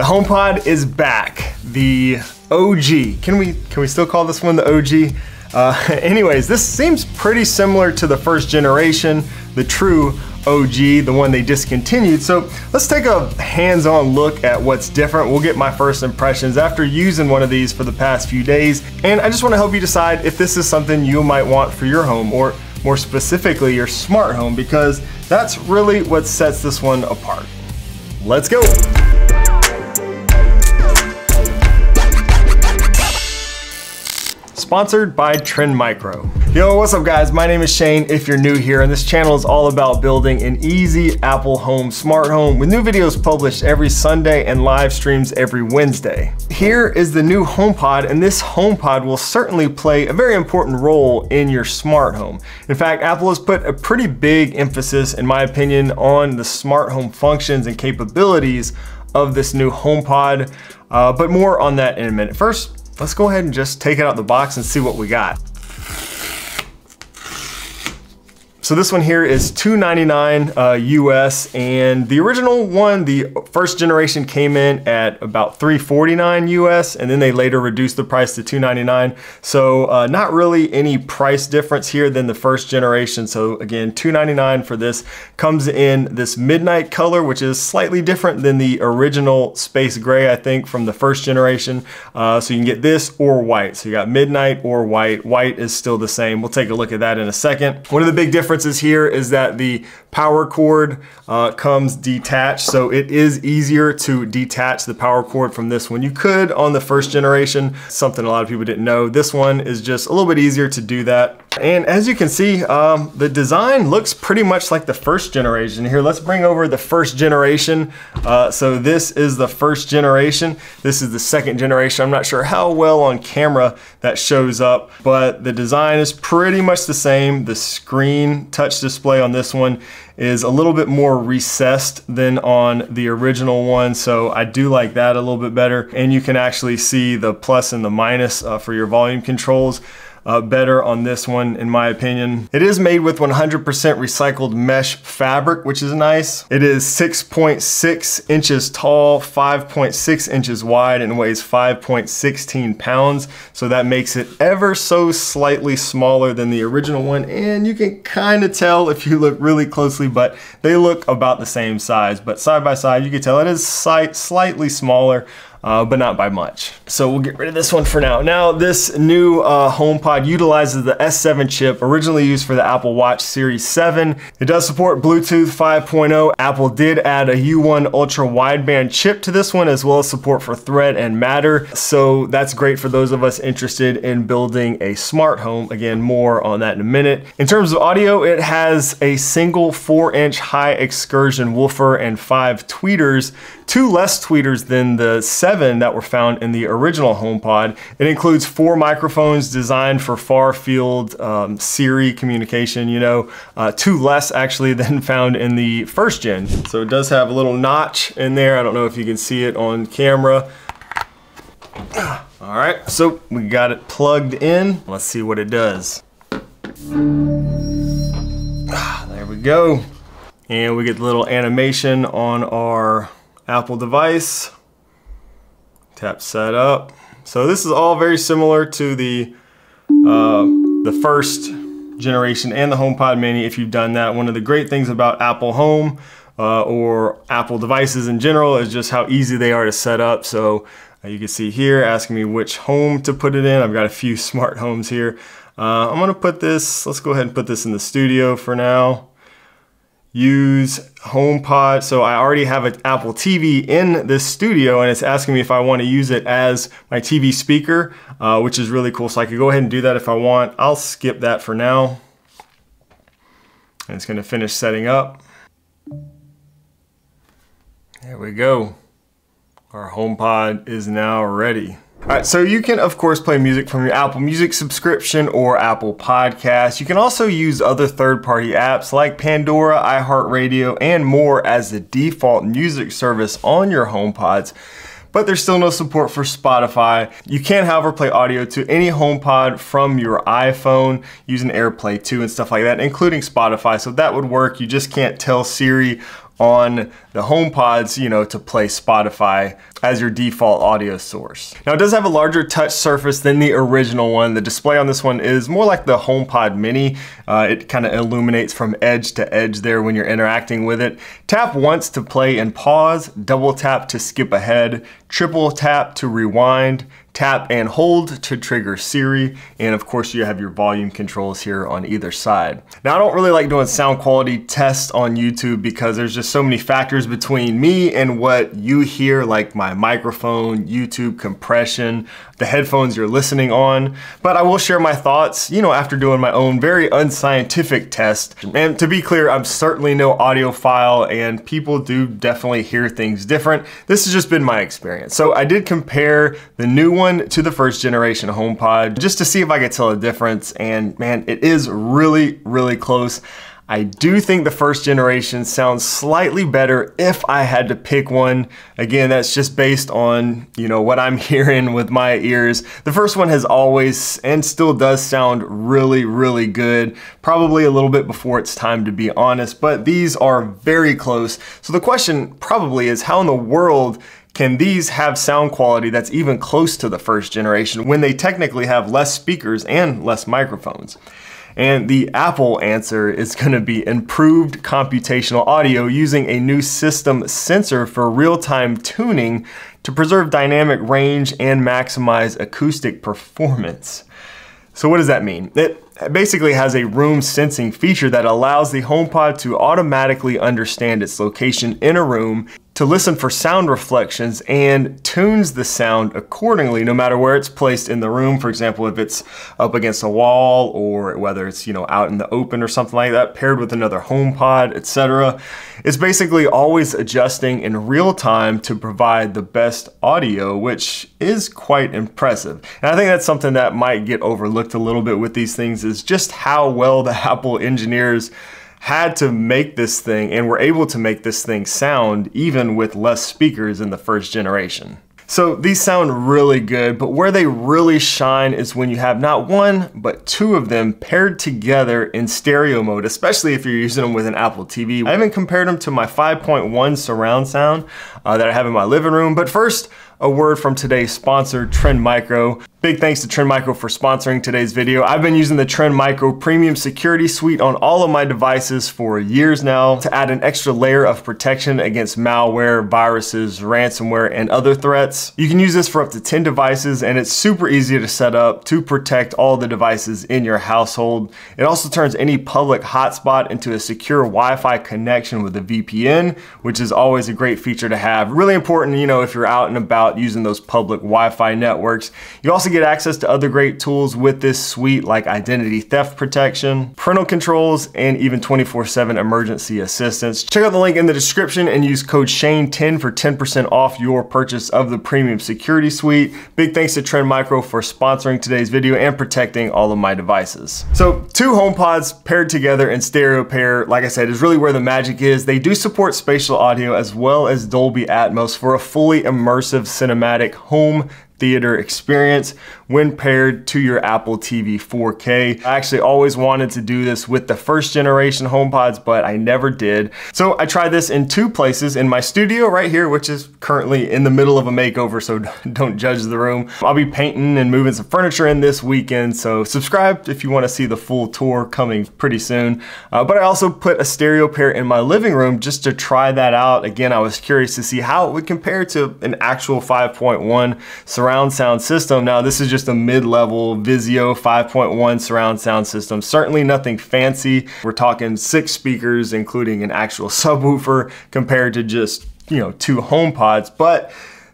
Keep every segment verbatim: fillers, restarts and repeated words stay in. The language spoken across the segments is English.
The HomePod is back, the O G. Can we can we still call this one the O G? Uh, anyways, this seems pretty similar to the first generation, the true O G, the one they discontinued. So let's take a hands-on look at what's different. We'll get my first impressions after using one of these for the past few days. And I just wanna help you decide if this is something you might want for your home, or more specifically, your smart home, because that's really what sets this one apart. Let's go. Sponsored by Trend Micro. Yo, what's up guys? My name is Shane if you're new here, and this channel is all about building an easy Apple home smart home with new videos published every Sunday and live streams every Wednesday. Here is the new HomePod, and this HomePod will certainly play a very important role in your smart home. In fact, Apple has put a pretty big emphasis, in my opinion, on the smart home functions and capabilities of this new HomePod, uh, but more on that in a minute. First, let's go ahead and just take it out the box and see what we got. So this one here is two ninety-nine uh, U S, and the original one, the first generation, came in at about three forty-nine U S, and then they later reduced the price to two ninety-nine. So uh, not really any price difference here than the first generation. So again, two ninety-nine for this. Comes in this midnight color, which is slightly different than the original space gray, I think, from the first generation. Uh, so you can get this or white. So you got midnight or white. White is still the same. We'll take a look at that in a second. One of the big differences here is that the power cord uh, comes detached, so it is easier to detach the power cord from this one. You could on the first generation, something a lot of people didn't know. This one is just a little bit easier to do that. And as you can see, um, the design looks pretty much like the first generation here. Let's bring over the first generation. Uh, so this is the first generation. This is the second generation. I'm not sure how well on camera that shows up, but the design is pretty much the same. The screen touch display on this one is a little bit more recessed than on the original one, so I do like that a little bit better. And you can actually see the plus and the minus uh, for your volume controls uh, better on this one, in my opinion. It is made with one hundred percent recycled mesh fabric, which is nice. It is six point six inches tall, five point six inches wide, and weighs five point one six pounds. So that makes it ever so slightly smaller than the original one. And you can kind of tell if you look really closely, but they look about the same size. But side by side, you can tell it is slightly smaller. Uh, but not by much. So we'll get rid of this one for now. Now this new uh, HomePod utilizes the S seven chip, originally used for the Apple Watch Series seven. It does support Bluetooth five point oh. Apple did add a U one ultra wideband chip to this one, as well as support for Thread and Matter. So that's great for those of us interested in building a smart home. Again, more on that in a minute. In terms of audio, it has a single four inch high excursion woofer and five tweeters, two less tweeters than the seven that were found in the original HomePod. It includes four microphones designed for far field um, Siri communication, you know, uh, two less actually than found in the first gen. So it does have a little notch in there. I don't know if you can see it on camera. All right, so we got it plugged in. Let's see what it does. There we go. And we get the little animation on our Apple device. Tap setup. So this is all very similar to the uh, the first generation and the HomePod Mini. If you've done that, one of the great things about Apple Home uh, or Apple devices in general is just how easy they are to set up. So uh, you can see here asking me which home to put it in. I've got a few smart homes here. Uh, I'm gonna put this. Let's go ahead and put this in the studio for now. Use HomePod. So I already have an Apple T V in this studio, and it's asking me if I want to use it as my T V speaker, uh, which is really cool. So I could go ahead and do that if I want. I'll skip that for now. And it's going to finish setting up. There we go. Our HomePod is now ready. All right, so you can, of course, play music from your Apple Music subscription or Apple Podcasts. You can also use other third-party apps like Pandora, iHeartRadio, and more as the default music service on your HomePods. But there's still no support for Spotify. You can, however, play audio to any HomePod from your iPhone using AirPlay two and stuff like that, including Spotify. So that would work. You just can't tell Siri on the HomePods, you know, to play Spotify as your default audio source. Now, it does have a larger touch surface than the original one. The display on this one is more like the HomePod Mini. Uh, it kind of illuminates from edge to edge there when you're interacting with it. Tap once to play and pause, double tap to skip ahead, triple tap to rewind, tap and hold to trigger Siri, and of course you have your volume controls here on either side. Now, I don't really like doing sound quality tests on YouTube because there's just so many factors between me and what you hear, like my microphone, YouTube compression, the headphones you're listening on, but I will share my thoughts, you know, after doing my own very unscientific test. And to be clear, I'm certainly no audiophile, and people do definitely hear things different. This has just been my experience. So I did compare the new one to the first generation HomePod just to see if I could tell a difference, and man, it is really, really close. I do think the first generation sounds slightly better if I had to pick one. Again, that's just based on, you know, what I'm hearing with my ears. The first one has always and still does sound really, really good. Probably a little bit before its time, to be honest, but these are very close. So the question probably is, how in the world can these have sound quality that's even close to the first generation when they technically have less speakers and less microphones? And the Apple answer is going to be improved computational audio using a new system sensor for real-time tuning to preserve dynamic range and maximize acoustic performance. So what does that mean? It basically has a room sensing feature that allows the HomePod to automatically understand its location in a room to listen for sound reflections and tunes the sound accordingly, no matter where it's placed in the room. For example, if it's up against a wall, or whether it's, you know, out in the open or something like that, paired with another HomePod, et cetera. It's basically always adjusting in real time to provide the best audio, which is quite impressive. And I think that's something that might get overlooked a little bit with these things, is just how well the Apple engineers had to make this thing, and were able to make this thing sound even with less speakers in the first generation. So these sound really good, but where they really shine is when you have not one, but two of them paired together in stereo mode, especially if you're using them with an Apple T V. I haven't compared them to my five point one surround sound uh, that I have in my living room, but first, a word from today's sponsor, Trend Micro. Big thanks to Trend Micro for sponsoring today's video. I've been using the Trend Micro Premium Security Suite on all of my devices for years now to add an extra layer of protection against malware, viruses, ransomware, and other threats. You can use this for up to ten devices, and it's super easy to set up to protect all the devices in your household. It also turns any public hotspot into a secure Wi-Fi connection with a V P N, which is always a great feature to have. Really important, you know, if you're out and about using those public Wi-Fi networks. You also get access to other great tools with this suite, like identity theft protection, parental controls, and even twenty-four seven emergency assistance. Check out the link in the description and use code Shane ten for ten percent off your purchase of the Premium Security Suite. Big thanks to Trend Micro for sponsoring today's video and protecting all of my devices. So two HomePods paired together in stereo pair, like I said, is really where the magic is. They do support spatial audio as well as Dolby Atmos for a fully immersive cinematic home theater experience when paired to your Apple T V four K. I actually always wanted to do this with the first generation HomePods, but I never did. So I tried this in two places, in my studio right here, which is currently in the middle of a makeover, so don't judge the room. I'll be painting and moving some furniture in this weekend, so subscribe if you wanna see the full tour coming pretty soon. Uh, but I also put a stereo pair in my living room just to try that out. Again, I was curious to see how it would compare to an actual five point one surround sound system. Now, this is just a mid-level Vizio five point one surround sound system. Certainly nothing fancy. We're talking six speakers, including an actual subwoofer, compared to just, you know, two HomePods. But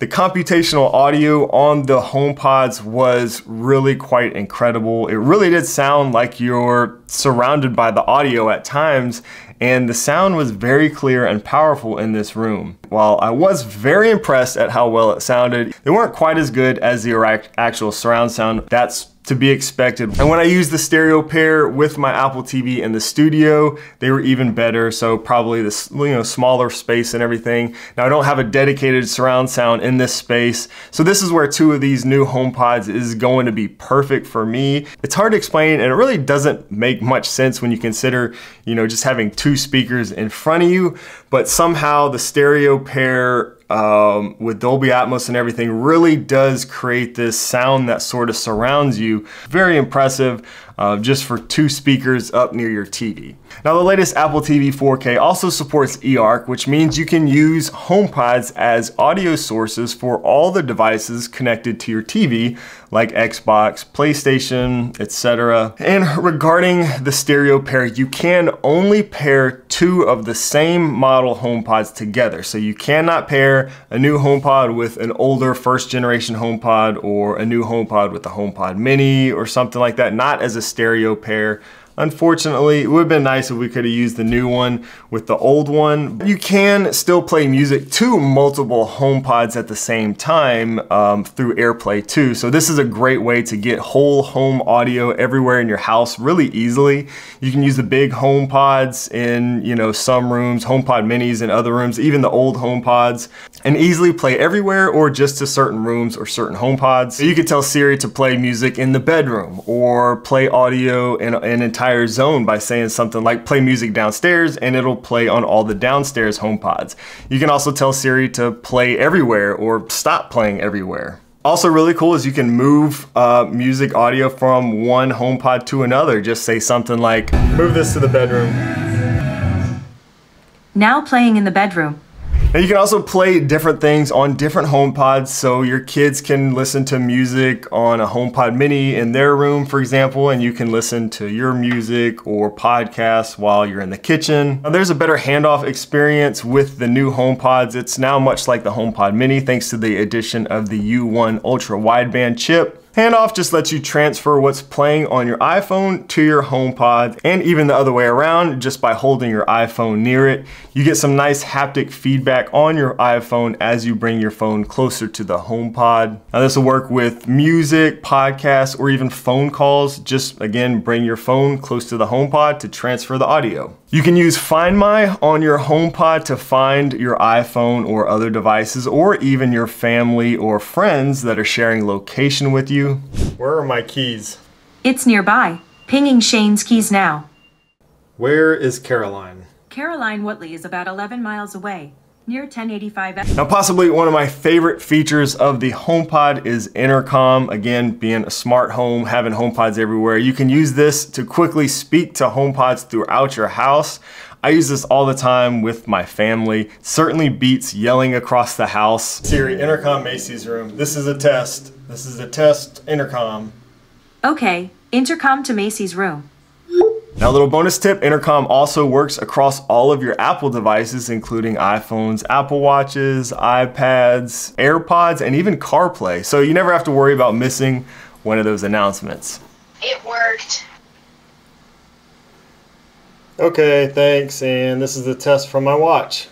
the computational audio on the HomePods was really quite incredible. It really did sound like you're surrounded by the audio at times, and the sound was very clear and powerful in this room. While I was very impressed at how well it sounded, they weren't quite as good as the actual surround sound. That's to be expected. And when I used the stereo pair with my Apple T V in the studio, they were even better. So probably this, you know, smaller space and everything. Now I don't have a dedicated surround sound in this space. So this is where two of these new HomePods is going to be perfect for me. It's hard to explain, and it really doesn't make much sense when you consider, you know, just having two speakers in front of you, but somehow the stereo pair Um, with Dolby Atmos and everything really does create this sound that sort of surrounds you. Very impressive, uh, just for two speakers up near your T V. Now the latest Apple T V four K also supports eARC, which means you can use HomePods as audio sources for all the devices connected to your T V, like Xbox, PlayStation, et cetera. And regarding the stereo pair, you can only pair two of the same model HomePods together. So you cannot pair a new HomePod with an older first generation HomePod, or a new HomePod with the HomePod Mini or something like that, not as a stereo pair. Unfortunately, it would have been nice if we could have used the new one with the old one. You can still play music to multiple HomePods at the same time um, through AirPlay too. So this is a great way to get whole home audio everywhere in your house really easily. You can use the big HomePods in, you know, some rooms, HomePod Minis in other rooms, even the old HomePods, and easily play everywhere or just to certain rooms or certain HomePods. So you could tell Siri to play music in the bedroom or play audio in an entire zone by saying something like play music downstairs, and it'll play on all the downstairs HomePods. You can also tell Siri to play everywhere or stop playing everywhere. Also really cool is you can move uh, music audio from one HomePod to another. Just say something like, move this to the bedroom. Now playing in the bedroom. Now you can also play different things on different HomePods, so your kids can listen to music on a HomePod Mini in their room, for example, and you can listen to your music or podcasts while you're in the kitchen. Now, there's a better handoff experience with the new HomePods. It's now much like the HomePod Mini, thanks to the addition of the U one ultra wideband chip. Handoff just lets you transfer what's playing on your iPhone to your HomePod, and even the other way around, just by holding your iPhone near it. You get some nice haptic feedback on your iPhone as you bring your phone closer to the HomePod. Now this will work with music, podcasts, or even phone calls. Just again, bring your phone close to the HomePod to transfer the audio. You can use Find My on your HomePod to find your iPhone or other devices, or even your family or friends that are sharing location with you. Where are my keys? It's nearby. Pinging Shane's keys now. Where is Caroline? Caroline Whatley is about eleven miles away, near ten eighty-five. Now possibly one of my favorite features of the HomePod is intercom. Again, being a smart home, having HomePods everywhere, you can use this to quickly speak to HomePods throughout your house. I use this all the time with my family. Certainly beats yelling across the house. Siri, intercom Macy's room. This is a test. This is a test intercom. Okay, intercom to Macy's room. Now, a little bonus tip, intercom also works across all of your Apple devices, including iPhones, Apple Watches, iPads, AirPods, and even CarPlay. So you never have to worry about missing one of those announcements. It worked. Okay, thanks, and this is the test from my watch.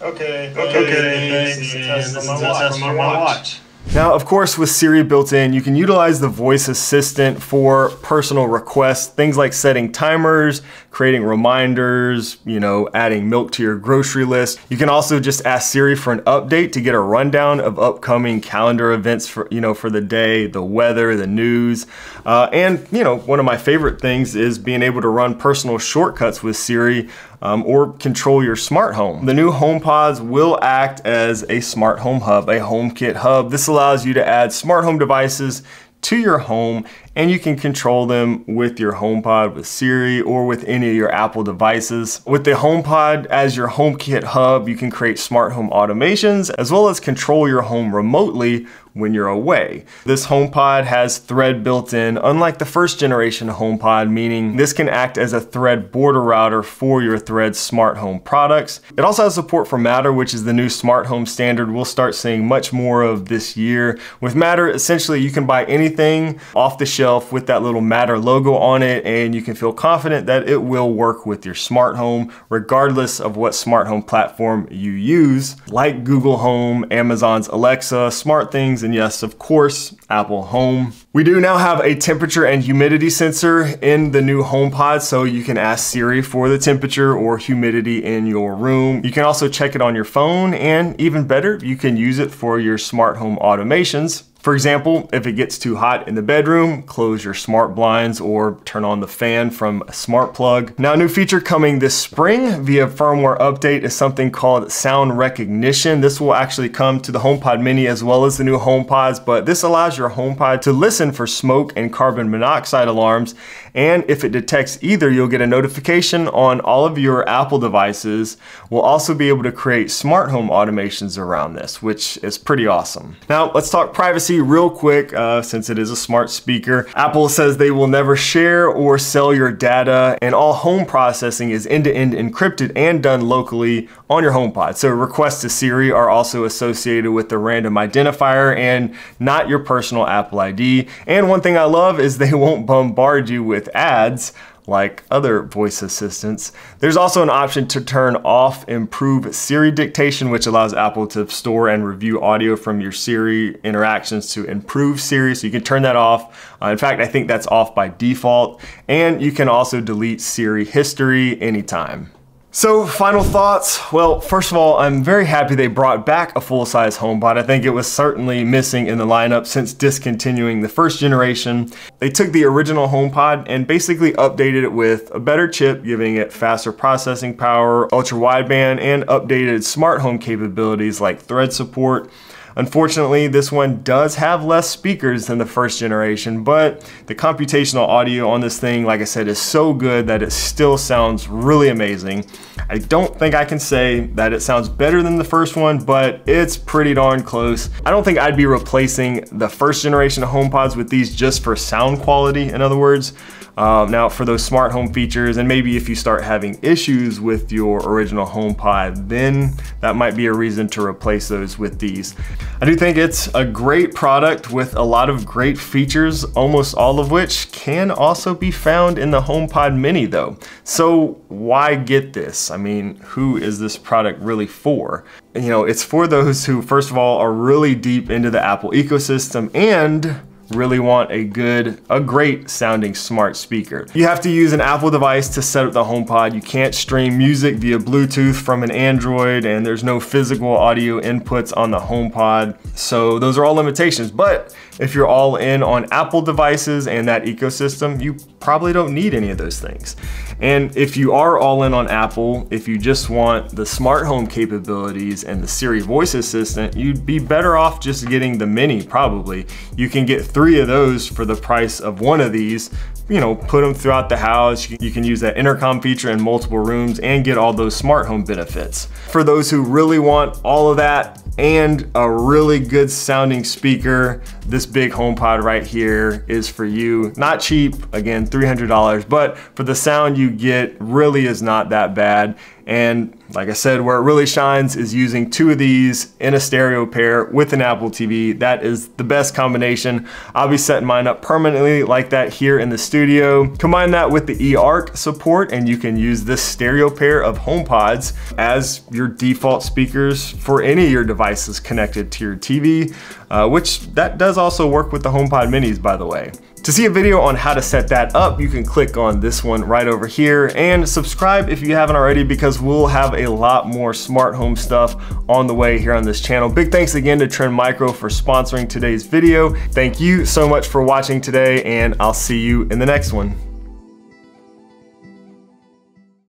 Okay, thanks, okay, thanks, this is the test from my watch. From my watch. Now, of course, with Siri built in, you can utilize the voice assistant for personal requests, things like setting timers, creating reminders, you know, adding milk to your grocery list. You can also just ask Siri for an update to get a rundown of upcoming calendar events for, you know, for the day, the weather, the news. Uh, and, you know, one of my favorite things is being able to run personal shortcuts with Siri. Um, or control your smart home. The new HomePods will act as a smart home hub, a HomeKit hub. This allows you to add smart home devices to your home, and you can control them with your HomePod, with Siri, or with any of your Apple devices. With the HomePod as your HomeKit hub, you can create smart home automations, as well as control your home remotely when you're away. This HomePod has Thread built in, unlike the first generation HomePod, meaning this can act as a Thread border router for your Thread smart home products. It also has support for Matter, which is the new smart home standard we'll start seeing much more of this year. With Matter, essentially you can buy anything off the shelf shelf with that little Matter logo on it, and you can feel confident that it will work with your smart home, regardless of what smart home platform you use, like Google Home, Amazon's Alexa, SmartThings, and yes, of course, Apple Home. We do now have a temperature and humidity sensor in the new HomePod, so you can ask Siri for the temperature or humidity in your room. You can also check it on your phone, and even better, you can use it for your smart home automations. For example, if it gets too hot in the bedroom, close your smart blinds or turn on the fan from a smart plug. Now, a new feature coming this spring via firmware update is something called sound recognition. This will actually come to the HomePod mini as well as the new HomePods, but this allows your HomePod to listen for smoke and carbon monoxide alarms. And if it detects either, you'll get a notification on all of your Apple devices. We'll also be able to create smart home automations around this, which is pretty awesome. Now, let's talk privacy real quick, uh, since it is a smart speaker. Apple says they will never share or sell your data, and all home processing is end-to-end encrypted and done locally on your HomePod. So requests to Siri are also associated with the random identifier and not your personal Apple I D. And one thing I love is they won't bombard you with ads like other voice assistants. There's also an option to turn off Improve Siri Dictation, which allows Apple to store and review audio from your Siri interactions to improve Siri, so you can turn that off. Uh, in fact, I think that's off by default. And you can also delete Siri history anytime. So, final thoughts. Well, first of all, I'm very happy they brought back a full-size HomePod. I think it was certainly missing in the lineup since discontinuing the first generation. They took the original HomePod and basically updated it with a better chip, giving it faster processing power, ultra-wideband, and updated smart home capabilities like Thread support. Unfortunately, this one does have less speakers than the first generation, but the computational audio on this thing, like I said, is so good that it still sounds really amazing. I don't think I can say that it sounds better than the first one, but it's pretty darn close. I don't think I'd be replacing the first generation of HomePods with these just for sound quality, in other words. Um, now, for those smart home features, and maybe if you start having issues with your original HomePod, then that might be a reason to replace those with these. I do think it's a great product with a lot of great features, almost all of which can also be found in the HomePod mini though. So why get this? I mean, who is this product really for? You know, it's for those who, first of all, are really deep into the Apple ecosystem and really want a good, a great sounding smart speaker. You have to use an Apple device to set up the HomePod. You can't stream music via Bluetooth from an Android, and there's no physical audio inputs on the HomePod. So those are all limitations. But if you're all in on Apple devices and that ecosystem, you probably don't need any of those things. And if you are all in on Apple, if you just want the smart home capabilities and the Siri voice assistant, you'd be better off just getting the mini probably. You can get three of those for the price of one of these. You know, put them throughout the house. You can use that intercom feature in multiple rooms and get all those smart home benefits. For those who really want all of that and a really good sounding speaker, this big HomePod right here is for you. Not cheap, again, three hundred dollars, but for the sound you get really is not that bad. And like I said, where it really shines is using two of these in a stereo pair with an Apple T V. That is the best combination. I'll be setting mine up permanently like that here in the studio. Combine that with the eARC support and you can use this stereo pair of HomePods as your default speakers for any of your devices connected to your T V, uh, which that does also work with the HomePod minis, by the way. To see a video on how to set that up, you can click on this one right over here and subscribe if you haven't already, because we'll have a lot more smart home stuff on the way here on this channel. Big thanks again to Trend Micro for sponsoring today's video. Thank you so much for watching today, and I'll see you in the next one.